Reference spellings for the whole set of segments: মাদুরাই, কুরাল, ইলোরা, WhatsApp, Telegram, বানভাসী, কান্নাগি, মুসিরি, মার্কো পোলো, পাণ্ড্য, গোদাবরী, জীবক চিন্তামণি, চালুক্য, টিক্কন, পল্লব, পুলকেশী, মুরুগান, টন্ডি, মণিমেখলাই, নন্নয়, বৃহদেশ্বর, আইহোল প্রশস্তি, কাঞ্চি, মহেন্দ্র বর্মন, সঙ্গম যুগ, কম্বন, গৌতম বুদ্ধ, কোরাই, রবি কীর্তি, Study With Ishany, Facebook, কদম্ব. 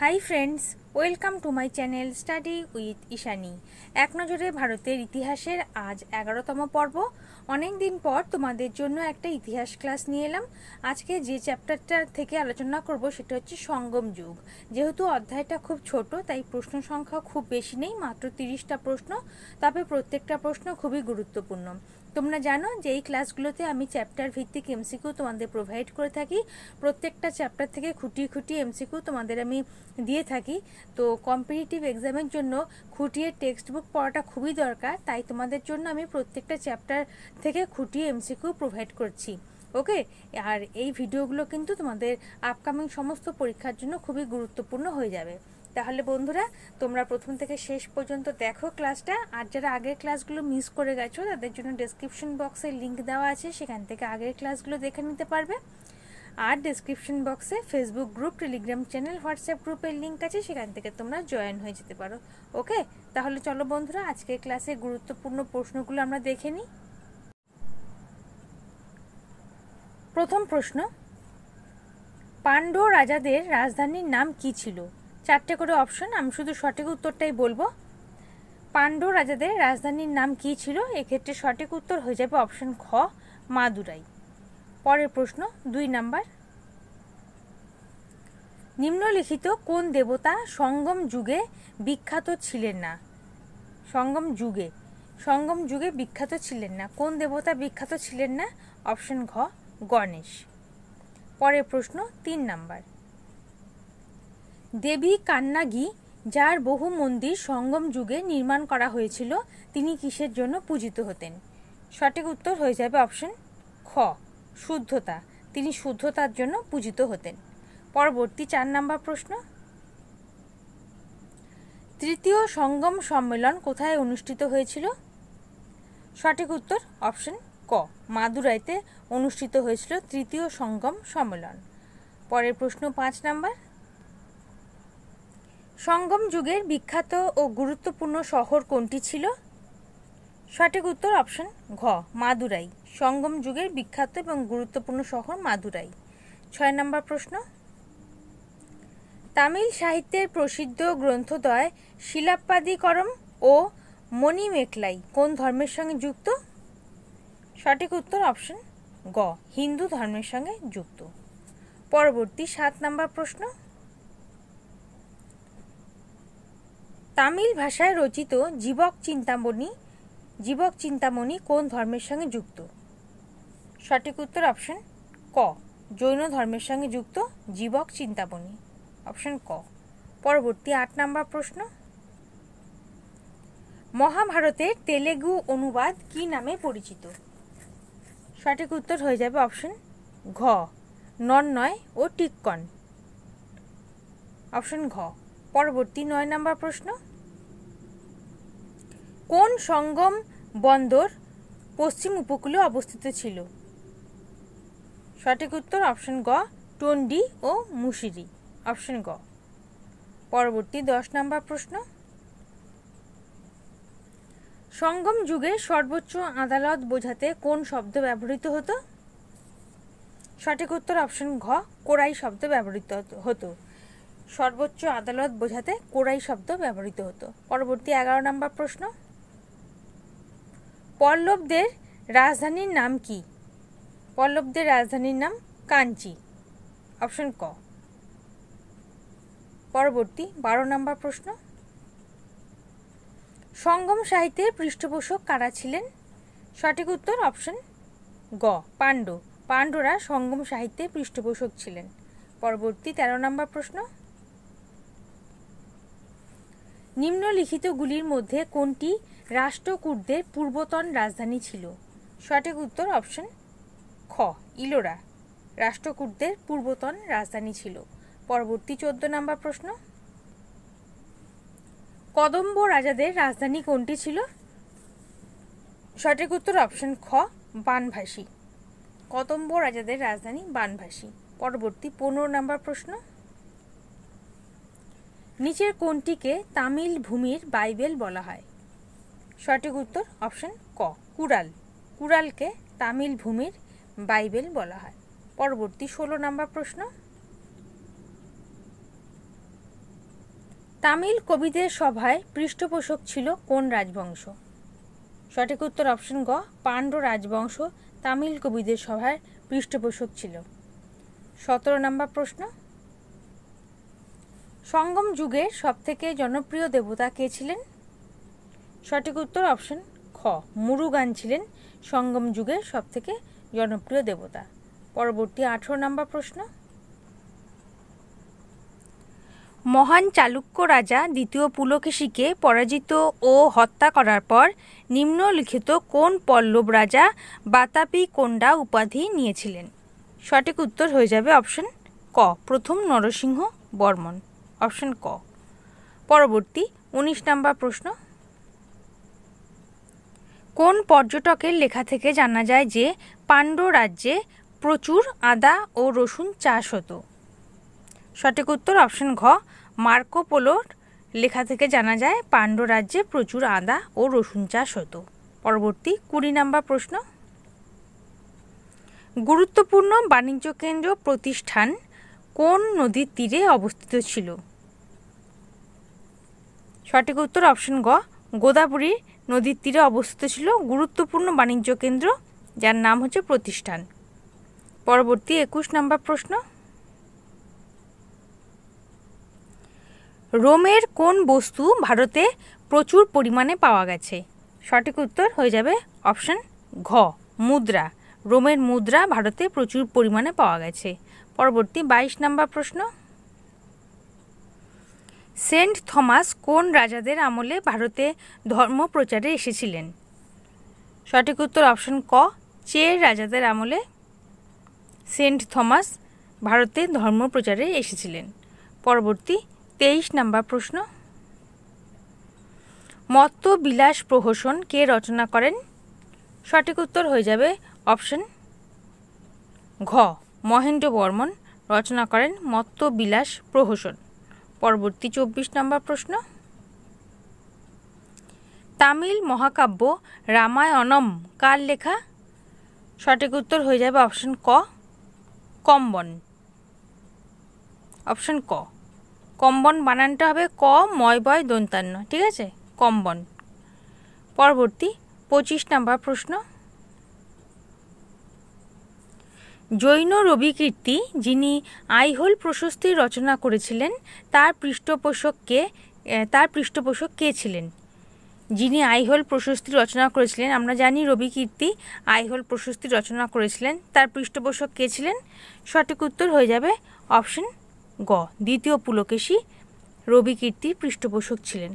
High friends welcome to my channel study with Ishani. एक नजरे भारत इतिहासेर आज 11तम पर्व। अनेक दिन पर तुम्हारे जोन्नो एकटा इतिहास क्लास निये एलाम। आज के जे चैप्टारटार थेके आलोचना करब सेटा हच्छे संगम जुग। जेहेतु अध्यायटा खूब छोट ताई प्रश्न संख्या खूब बेशी नेई, मात्र 30टा प्रश्न, तबे प्रत्येकटा प्रश्न खूबई गुरुत्वपूर्ण। তোমরা জানো যে এই ক্লাসগুলোতে আমি চ্যাপ্টার ভিত্তিক এমসিকিউ তোমাদের প্রোভাইড করে থাকি। প্রত্যেকটা চ্যাপ্টার থেকে খুঁটিয়ে খুঁটিয়ে এমসিকিউ তোমাদের আমি দিয়ে থাকি। তো কম্পিটিটিভ এক্সামের জন্য খুঁটিয়ে টেক্সট বুক পড়াটা খুবই দরকার, তাই তোমাদের জন্য আমি প্রত্যেকটা চ্যাপ্টার থেকে খুঁটিয়ে এমসিকিউ প্রোভাইড করছি। ওকে, আর এই ভিডিওগুলো কিন্তু তোমাদের আপকামিং সমস্ত পরীক্ষার জন্য খুবই গুরুত্বপূর্ণ হয়ে যাবে। তাহলে বন্ধুরা তোমরা প্রথম থেকে শেষ পর্যন্ত দেখো ক্লাসটা। আর যারা আগের ক্লাসগুলো মিস করে গেছো তাদের জন্য ডেসক্রিপশন বক্সে লিংক দেওয়া আছে, সেখান থেকে আগের ক্লাসগুলো দেখে নিতে পারবে। আর ডেসক্রিপশন বক্সে Facebook group, Telegram channel, WhatsApp গ্রুপের লিংক আছে, সেখান থেকে তোমরা জয়েন হয়ে যেতে পারো। ওকে, তাহলে চলো বন্ধুরা আজকের ক্লাসে গুরুত্বপূর্ণ প্রশ্নগুলো আমরা দেখে নিই। প্রথম প্রশ্ন, পাণ্ড রাজাদের রাজধানীর নাম কি ছিল? চারটে করে অপশন, আমি শুধু সঠিক উত্তরটাই বলবো। পাণ্ড্য রাজাদের রাজধানীর নাম কী ছিল? এক্ষেত্রে সঠিক উত্তর হয়ে যাবে অপশন খ, মাদুরাই। পরের প্রশ্ন 2 নম্বর, নিম্নলিখিত কোন দেবতা সঙ্গম যুগে বিখ্যাত ছিলেন না? সঙ্গম যুগে বিখ্যাত ছিলেন না, কোন দেবতা বিখ্যাত ছিলেন না? অপশন ঘ, গণেশ। পরের প্রশ্ন 3 নম্বর, দেবী কান্নাগি, যার বহু মন্দির সঙ্গম যুগে নির্মাণ করা হয়েছিল, তিনি কিসের জন্য পূজিত হতেন? সঠিক উত্তর হয়ে যাবে অপশন খ, শুদ্ধতা। তিনি শুদ্ধতার জন্য পূজিত হতেন। পরবর্তী 4 নম্বর প্রশ্ন, তৃতীয় সঙ্গম সম্মেলন কোথায় অনুষ্ঠিত হয়েছিল? সঠিক উত্তর অপশন ক, মাদুরাইতে অনুষ্ঠিত হয়েছিল তৃতীয় সঙ্গম সম্মেলন। পরের প্রশ্ন 5 নম্বর, সঙ্গম যুগের বিখ্যাত ও গুরুত্বপূর্ণ শহর কোনটি ছিল? সঠিক উত্তর অপশন ঘ, মাদুরাই। সঙ্গম যুগের বিখ্যাত এবং গুরুত্বপূর্ণ শহর মাদুরাই। 6 নম্বর প্রশ্ন, তামিল সাহিত্যের প্রসিদ্ধ গ্রন্থদ্বয় সিলাপ্পাদিকরম ও মণিমেখলাই কোন ধর্মের সঙ্গে যুক্ত? সঠিক উত্তর অপশন গ, হিন্দু ধর্মের সঙ্গে যুক্ত। পরবর্তী 7 নম্বর প্রশ্ন, তামিল ভাষায় রচিত জীবক চিন্তামণি কোন ধর্মের সঙ্গে যুক্ত? সঠিক উত্তর অপশন ক, জৈন ধর্মের সঙ্গে যুক্ত জীবক চিন্তামণি, অপশন ক। পরবর্তী 8 নম্বর প্রশ্ন, মহাভারতের তেলেগু অনুবাদ কি নামে পরিচিত? সঠিক উত্তর হয়ে যাবে অপশন ঘ, নন্নয় ও টিক্কন, অপশন ঘ। পরবর্তী 9 নম্বর প্রশ্ন, কোন সঙ্গম বন্দর পশ্চিম উপকূলে অবস্থিত ছিল? সঠিক উত্তর অপশন গ, টন্ডি ও মুসিরি, অপশন গ। পরবর্তী 10 নম্বর প্রশ্ন, সঙ্গম যুগে সর্বোচ্চ আদালত বোঝাতে কোন শব্দ ব্যবহৃত হতো? সঠিক উত্তর অপশন ঘ, কোরাই শব্দ ব্যবহৃত হতো। সর্বোচ্চ আদালত বোঝাতে কোরাই শব্দ ব্যবহৃত হতো। পরবর্তী 11 নম্বর প্রশ্ন, পল্লবদের রাজধানীর নাম কি? পল্লবদের রাজধানীর নাম কাঞ্চি, অপশন ক। পরবর্তী 12 নম্বর প্রশ্ন, সঙ্গম সাহিত্যের পৃষ্ঠপোষক কারা ছিলেন? সঠিক উত্তর অপশন গ, পাণ্ডরা সঙ্গম সাহিত্যের পৃষ্ঠপোষক ছিলেন। পরবর্তী 13 নম্বর প্রশ্ন, নিম্নলিখিতগুলির মধ্যে কোনটি রাষ্ট্রকূটদের পূর্বতন রাজধানী ছিল? সঠিক উত্তর অপশন খ, ইলোরা রাষ্ট্রকূটদের পূর্বতন রাজধানী ছিল। পরবর্তী 14 নম্বর প্রশ্ন, কদম্ব রাজাদের রাজধানী কোনটি ছিল? সঠিক উত্তর অপশন খ, বানভাসী। কদম্ব রাজাদের রাজধানী বানভাসী। পরবর্তী 15 নম্বর প্রশ্ন, নিচের কোনটিকে তামিল ভূমির বাইবেল বলা হয়? সঠিক উত্তর অপশন ক, কুরালকে তামিল ভূমির বাইবেল বলা হয়। পরবর্তী 16 নম্বর প্রশ্ন, তামিল কবিদের সভায় পৃষ্ঠপোষক ছিল কোন রাজবংশ? সঠিক উত্তর অপশন গ, পান্ড রাজবংশ তামিল কবিদের সভায় পৃষ্ঠপোষক ছিল। ১৭ নম্বর প্রশ্ন, সঙ্গম যুগের সবথেকে জনপ্রিয় দেবতা কে ছিলেন? সঠিক উত্তর অপশন খ, মুরুগান ছিলেন সঙ্গম যুগের সবথেকে জনপ্রিয় দেবতা। পরবর্তী ১৮ নম্বর প্রশ্ন, মহান চালুক্য রাজা দ্বিতীয় পুলকেশীকে পরাজিত ও হত্যা করার পর নিম্নলিখিত কোন পল্লব রাজা বাতাপি কোন্ডা উপাধি নিয়েছিলেন? সঠিক উত্তর হয়ে যাবে অপশন ক, প্রথম নরসিংহ বর্মন, অপশন ক। পরবর্তী ১৯ নম্বর প্রশ্ন, কোন পর্যটকের লেখা থেকে জানা যায় যে পাণ্ড্য রাজ্যে প্রচুর আদা ও রসুন চাষ হতো? সঠিক উত্তর অপশন ঘ, মার্কো পোলোর লেখা থেকে জানা যায় পাণ্ড্য রাজ্যে প্রচুর আদা ও রসুন চাষ হতো। পরবর্তী ২০ নম্বর প্রশ্ন, গুরুত্বপূর্ণ বাণিজ্য কেন্দ্র প্রতিষ্ঠান কোন নদীর তীরে অবস্থিত ছিল? সঠিক উত্তর অপশন গ, গোদাবরী নদীর তীরে অবস্থিত ছিল গুরুত্বপূর্ণ বাণিজ্য কেন্দ্র যার নাম হচ্ছে প্রতিষ্ঠান। পরবর্তী ২১ নম্বর প্রশ্ন, রোমের কোন বস্তু ভারতে প্রচুর পরিমাণে পাওয়া গেছে? সঠিক উত্তর হয়ে যাবে অপশন ঘ, মুদ্রা, রোমের মুদ্রা ভারতে প্রচুর পরিমাণে পাওয়া গেছে। পরবর্তী ২২ নম্বর প্রশ্ন, সেন্ট থমাস কোন রাজাদের আমলে ভারতে ধর্ম প্রচারে এসেছিলেন? সঠিক উত্তর অপশন ক, চের রাজাদের আমলে সেন্ট থমাস ভারতে ধর্ম প্রচারে এসেছিলেন। পরবর্তী ২৩ নম্বর প্রশ্ন, মত্তবিলাস প্রহসন কে রচনা করেন? সঠিক উত্তর হয়ে যাবে অপশন ঘ, মহেন্দ্র বর্মন রচনা করেন মত্তবিলাস প্রহসন। পরবর্তী ২৪ নম্বর প্রশ্ন, তামিল মহাকাব্য রামায়ণম কার লেখা? সঠিক উত্তর হয়ে যাবে অপশন ক, কম্বন, অপশন ক। কম্বন বানানটা হবে ক ময় বয় দন্তান্ন, ঠিক আছে, কম্বন। পরবর্তী ২৫ নম্বর প্রশ্ন, জৈন রবি কীর্তি যিনি আইহোল প্রশস্তি রচনা করেছিলেন তার পৃষ্ঠপোষক কে ছিলেন? যিনি আইহোল প্রশস্তি রচনা করেছিলেন, আমরা জানি রবি কীর্তি আইহোল প্রশস্তি রচনা করেছিলেন, তার পৃষ্ঠপোষক কে ছিলেন? সঠিক উত্তর হয়ে যাবে অপশন গ, দ্বিতীয় পুলকেশী রবি কীর্তির পৃষ্ঠপোষক ছিলেন।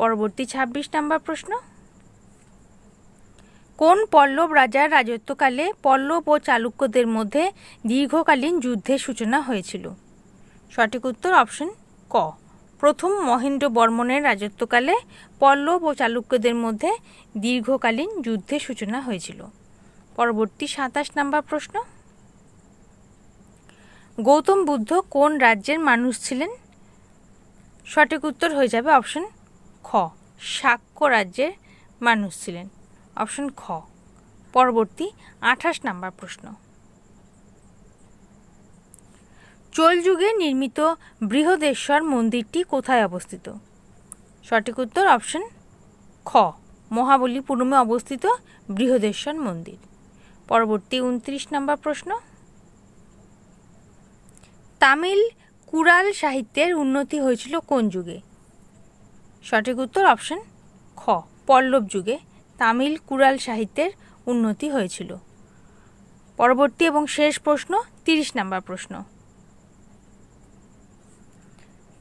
পরবর্তী ২৬ নম্বর প্রশ্ন, কোন পল্লব রাজার রাজত্বকালে পল্লব ও চালুক্যদের মধ্যে দীর্ঘকালীন যুদ্ধের সূচনা হয়েছিল? সঠিক উত্তর অপশন ক, প্রথম মহেন্দ্র বর্মনের রাজত্বকালে পল্লব ও চালুক্যদের মধ্যে দীর্ঘকালীন যুদ্ধের সূচনা হয়েছিল। পরবর্তী ২৭ নম্বর প্রশ্ন, গৌতম বুদ্ধ কোন রাজ্যের মানুষ ছিলেন? সঠিক উত্তর হয়ে যাবে অপশন খ, শাক্য রাজ্যের মানুষ ছিলেন, অপশন খ। পরবর্তী ২৮ নম্বর প্রশ্ন, চোল যুগে নির্মিত বৃহদেশ্বর মন্দিরটি কোথায় অবস্থিত? সঠিক উত্তর অপশন খ, মহাবলীপুরমে অবস্থিত বৃহদেশ্বর মন্দির। পরবর্তী ২৯ নম্বর প্রশ্ন, তামিল কুরাল সাহিত্যের উন্নতি হয়েছিল কোন যুগে? সঠিক উত্তর অপশন খ, পল্লব যুগে তামিল কুরাল সাহিত্যের উন্নতি হয়েছিল। পরবর্তী এবং শেষ প্রশ্ন, ৩০ নম্বর প্রশ্ন,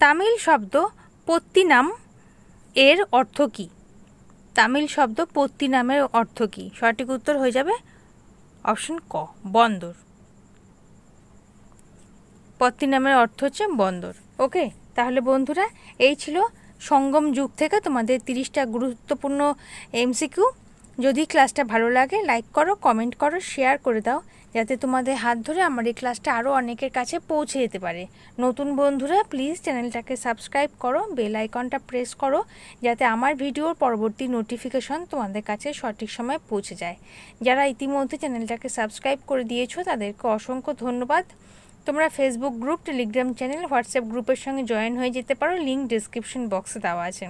তামিল শব্দ পত্তিনাম এর অর্থ কী? তামিল শব্দ পত্তিনামের অর্থ কী? সঠিক উত্তর হয়ে যাবে অপশন ক, বন্দর, পত্তিনামের অর্থ হচ্ছে বন্দর। ওকে, তাহলে বন্ধুরা এই ছিল সঙ্গম যুগ থেকে তোমাদের ৩০টা গুরুত্বপূর্ণ এমসিকিউ। যদি ক্লাসটা ভালো লাগে লাইক করো, কমেন্ট করো, শেয়ার করে দাও, যাতে তোমাদের হাত ধরে আমার এই ক্লাসটা আরও অনেকের কাছে পৌঁছে যেতে পারে। নতুন বন্ধুরা প্লিজ চ্যানেলটাকে সাবস্ক্রাইব করো, বেল আইকনটা প্রেস করো, যাতে আমার ভিডিওর পরবর্তী নোটিফিকেশন তোমাদের কাছে সঠিক সময় পৌঁছে যায়। যারা ইতিমধ্যে চ্যানেলটাকে সাবস্ক্রাইব করে দিয়েছো তাদেরকে অসংখ্য ধন্যবাদ। তোমরা Facebook group Telegram channel WhatsApp গ্রুপের সঙ্গে জয়েন হয়ে যেতে পারো, লিঙ্ক ডেসক্রিপশন বক্সে দেওয়া আছে।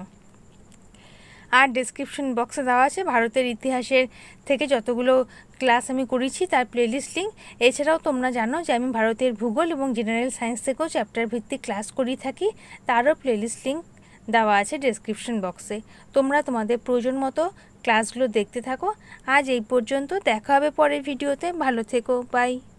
আর ডেসক্রিপশন বক্সে দেওয়া আছে ভারতের ইতিহাসের থেকে যতগুলো ক্লাস আমি করেছি তার প্লেলিস্ট লিঙ্ক। এছাড়াও তোমরা জানো যে আমি ভারতের ভূগোল এবং জেনারেল সায়েন্স থেকেও চ্যাপ্টার ভিত্তিক ক্লাস করিয়ে থাকি, তারও প্লেলিস্ট লিঙ্ক দেওয়া আছে ডেসক্রিপশন বক্সে। তোমরা তোমাদের প্রয়োজন মতো ক্লাসগুলো দেখতে থাকো। আজ এই পর্যন্ত, দেখা হবে পরের ভিডিওতে। ভালো থেকো, বাই।